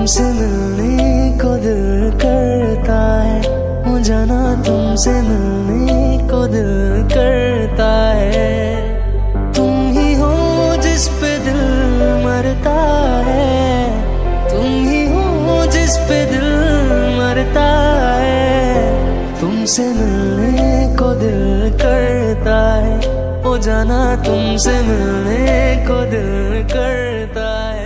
तुमसे मिलने को दिल करता है, हो जाना तुमसे मिलने को दिल करता है। तुम ही हो जिस पे दिल मरता है, तुम ही हो जिस पे दिल मरता है। तुमसे मिलने को दिल करता है, हो जाना तुमसे मिलने को दिल करता है।